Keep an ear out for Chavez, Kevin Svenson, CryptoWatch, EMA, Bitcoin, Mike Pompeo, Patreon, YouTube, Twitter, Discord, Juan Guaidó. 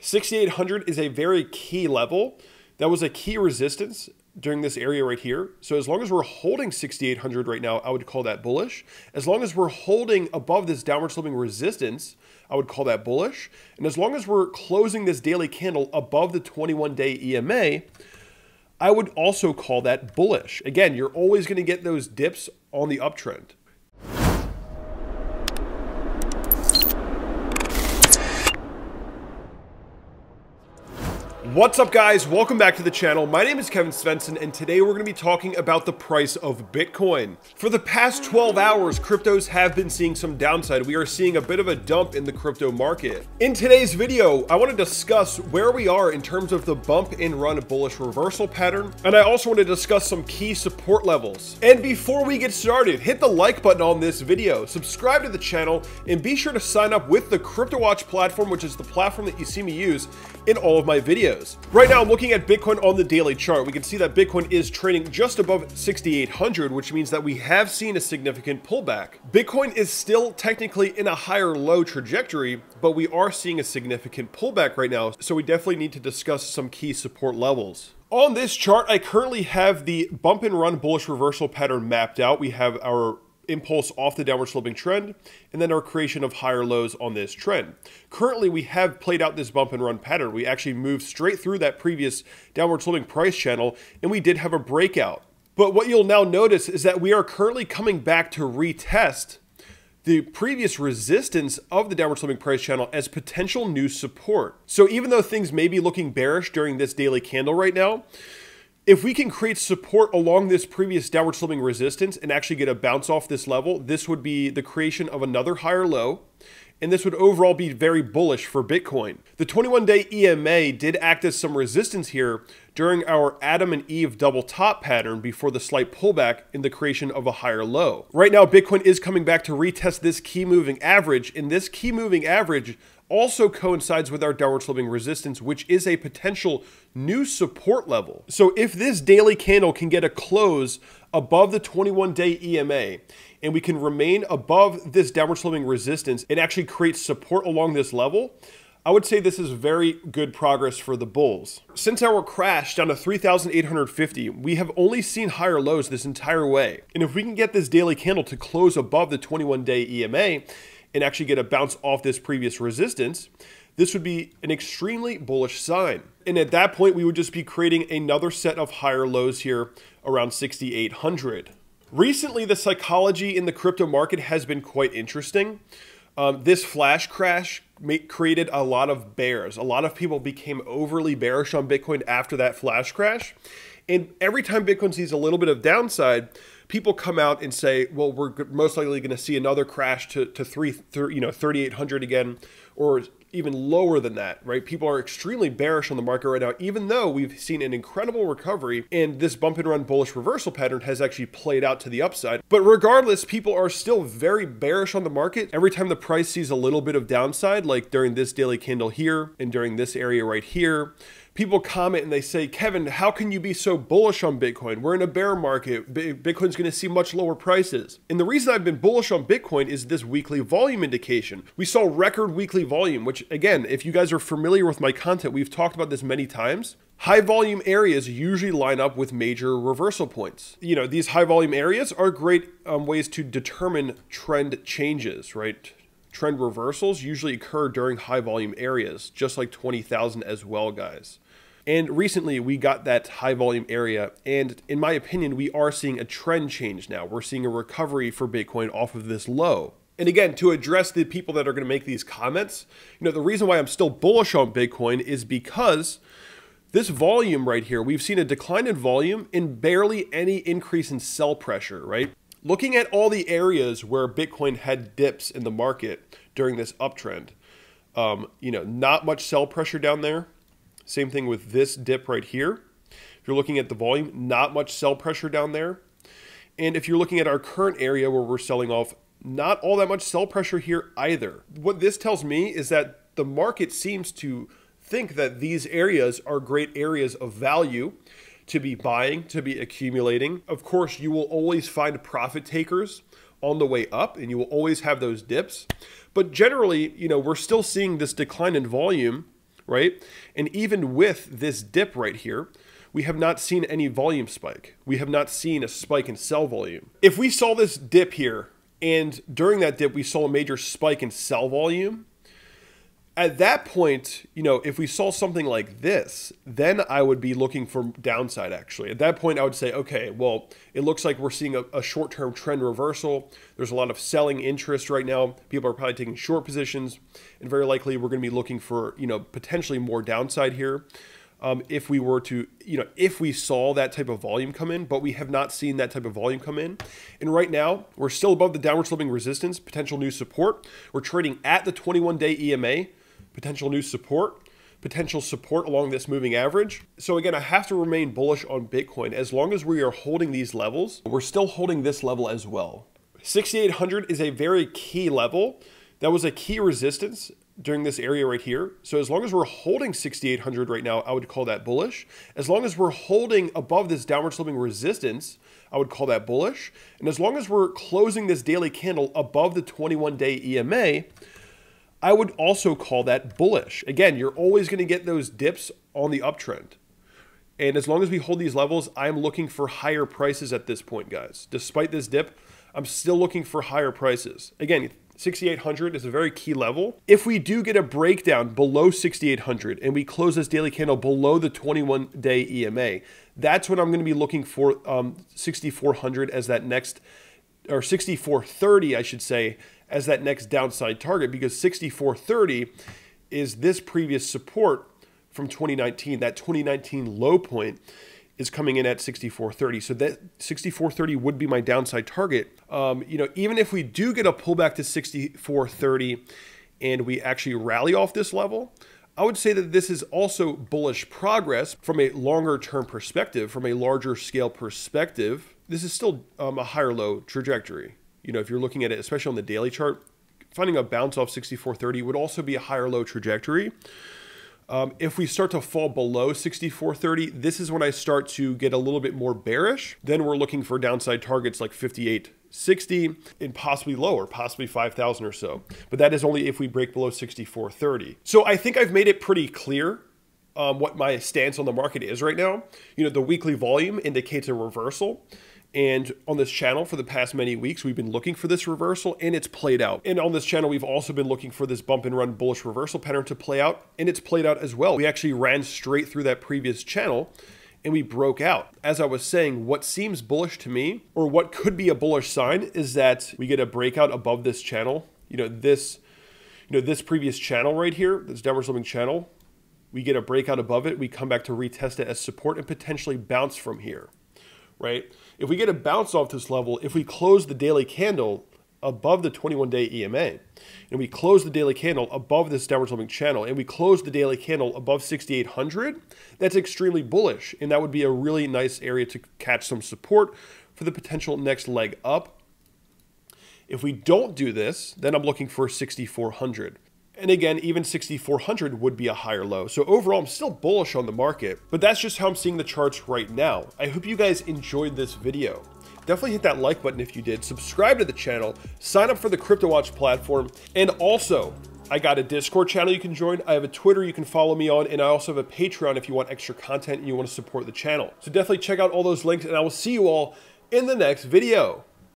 6,800 is a very key level. That was a key resistance during this area right here. So as long as we're holding 6,800 right now, I would call that bullish. As long as we're holding above this downward sloping resistance, I would call that bullish. And as long as we're closing this daily candle above the 21-day EMA, I would also call that bullish. Again, you're always going to get those dips on the uptrend. What's up, guys? Welcome back to the channel. My name is Kevin Svenson, and today we're going to be talking about the price of Bitcoin. For the past 12 hours, cryptos have been seeing some downside. We are seeing a bit of a dump in the crypto market. In today's video, I want to discuss where we are in terms of the bump and run bullish reversal pattern, and I also want to discuss some key support levels. And before we get started, hit the like button on this video, subscribe to the channel, and be sure to sign up with the CryptoWatch platform, which is the platform that you see me use in all of my videos. Right now, I'm looking at Bitcoin on the daily chart. We can see that Bitcoin is trading just above 6,800, which means that we have seen a significant pullback. Bitcoin is still technically in a higher low trajectory, but we are seeing a significant pullback right now. So we definitely need to discuss some key support levels. On this chart, I currently have the bump and run bullish reversal pattern mapped out. We have our impulse off the downward sloping trend, and then our creation of higher lows on this trend. Currently, we have played out this bump and run pattern. We actually moved straight through that previous downward sloping price channel, and we did have a breakout. But what you'll now notice is that we are currently coming back to retest the previous resistance of the downward sloping price channel as potential new support. So even though things may be looking bearish during this daily candle right now, if we can create support along this previous downward sloping resistance and actually get a bounce off this level, this would be the creation of another higher low, and this would overall be very bullish for Bitcoin. The 21-day EMA did act as some resistance here during our Adam and Eve double top pattern before the slight pullback in the creation of a higher low. Right now, Bitcoin is coming back to retest this key moving average, and this key moving average also coincides with our downward sloping resistance, which is a potential new support level. So if this daily candle can get a close above the 21-day EMA, and we can remain above this downward sloping resistance and actually create support along this level, I would say this is very good progress for the bulls. Since our crash down to 3,850, we have only seen higher lows this entire way. And if we can get this daily candle to close above the 21-day EMA, and actually get a bounce off this previous resistance, this would be an extremely bullish sign. And at that point, we would just be creating another set of higher lows here around 6,800. Recently, the psychology in the crypto market has been quite interesting. This flash crash created a lot of bears. A lot of people became overly bearish on Bitcoin after that flash crash. And every time Bitcoin sees a little bit of downside, people come out and say, well, we're most likely going to see another crash to 3,800 again, or even lower than that, right? People are extremely bearish on the market right now, even though we've seen an incredible recovery, and this bump and run bullish reversal pattern has actually played out to the upside. But regardless, people are still very bearish on the market. Every time the price sees a little bit of downside, like during this daily candle here and during this area right here, people comment and they say, Kevin, how can you be so bullish on Bitcoin? We're in a bear market. Bitcoin's going to see much lower prices. And the reason I've been bullish on Bitcoin is this weekly volume indication. We saw record weekly volume, which again, if you guys are familiar with my content, we've talked about this many times. High volume areas usually line up with major reversal points. You know, these high volume areas are great ways to determine trend changes, right? Trend reversals usually occur during high volume areas, just like 20,000 as well, guys. And recently we got that high volume area. And in my opinion, we are seeing a trend change now. We're seeing a recovery for Bitcoin off of this low. And again, to address the people that are going to make these comments, you know, the reason why I'm still bullish on Bitcoin is because this volume right here, we've seen a decline in volume and barely any increase in sell pressure, right? Looking at all the areas where Bitcoin had dips in the market during this uptrend, you know, not much sell pressure down there. Same thing with this dip right here. If you're looking at the volume, not much sell pressure down there. And if you're looking at our current area where we're selling off, not all that much sell pressure here either. What this tells me is that the market seems to think that these areas are great areas of value to be buying, to be accumulating. Of course, you will always find profit takers on the way up, and you will always have those dips. But generally, you know, we're still seeing this decline in volume right? And even with this dip right here, we have not seen any volume spike. We have not seen a spike in sell volume. If we saw this dip here, and during that dip, we saw a major spike in sell volume, at that point, you know, if we saw something like this, then I would be looking for downside, actually. At that point, I would say, okay, well, it looks like we're seeing a short-term trend reversal. There's a lot of selling interest right now. People are probably taking short positions, and very likely we're going to be looking for, you know, potentially more downside here. If we were to, you know, if we saw that type of volume come in, but we have not seen that type of volume come in. And right now, we're still above the downward sloping resistance, potential new support. We're trading at the 21-day EMA. Potential new support, potential support along this moving average. So again, I have to remain bullish on Bitcoin. As long as we are holding these levels, we're still holding this level as well. 6,800 is a very key level. That was a key resistance during this area right here. So as long as we're holding 6,800 right now, I would call that bullish. As long as we're holding above this downward sloping resistance, I would call that bullish. And as long as we're closing this daily candle above the 21-day EMA, I would also call that bullish. Again, you're always going to get those dips on the uptrend. And as long as we hold these levels, I'm looking for higher prices at this point, guys. Despite this dip, I'm still looking for higher prices. Again, 6,800 is a very key level. If we do get a breakdown below 6,800 and we close this daily candle below the 21-day EMA, that's when I'm going to be looking for 6,400 as that next, or 6,430, I should say, as that next downside target, because 6,430 is this previous support from 2019. That 2019 low point is coming in at 6,430. So that 6,430 would be my downside target. You know, even if we do get a pullback to 6,430 and we actually rally off this level, I would say that this is also bullish progress from a longer term perspective, from a larger scale perspective. This is still a higher low trajectory. You know, if you're looking at it, especially on the daily chart, finding a bounce off 6,430 would also be a higher low trajectory. If we start to fall below 6,430, this is when I start to get a little bit more bearish. Then we're looking for downside targets like 5860 and possibly lower, possibly 5,000 or so. But that is only if we break below 6,430. So I think I've made it pretty clear what my stance on the market is right now. You know, the weekly volume indicates a reversal. And on this channel for the past many weeks, we've been looking for this reversal and it's played out. And on this channel, we've also been looking for this bump and run bullish reversal pattern to play out, and it's played out as well. We actually ran straight through that previous channel and we broke out. As I was saying, what seems bullish to me, or what could be a bullish sign, is that we get a breakout above this channel. You know, this previous channel right here, this downward sloping channel, we get a breakout above it. We come back to retest it as support and potentially bounce from here, right? If we get a bounce off this level, if we close the daily candle above the 21-day EMA, and we close the daily candle above this downward sloping channel, and we close the daily candle above 6,800, that's extremely bullish. And that would be a really nice area to catch some support for the potential next leg up. If we don't do this, then I'm looking for 6,400. And again, even 6,400 would be a higher low. So overall, I'm still bullish on the market, but that's just how I'm seeing the charts right now. I hope you guys enjoyed this video. Definitely hit that like button if you did, subscribe to the channel, sign up for the CryptoWatch platform. And also, I got a Discord channel you can join. I have a Twitter you can follow me on, and I also have a Patreon if you want extra content and you want to support the channel. So definitely check out all those links, and I will see you all in the next video.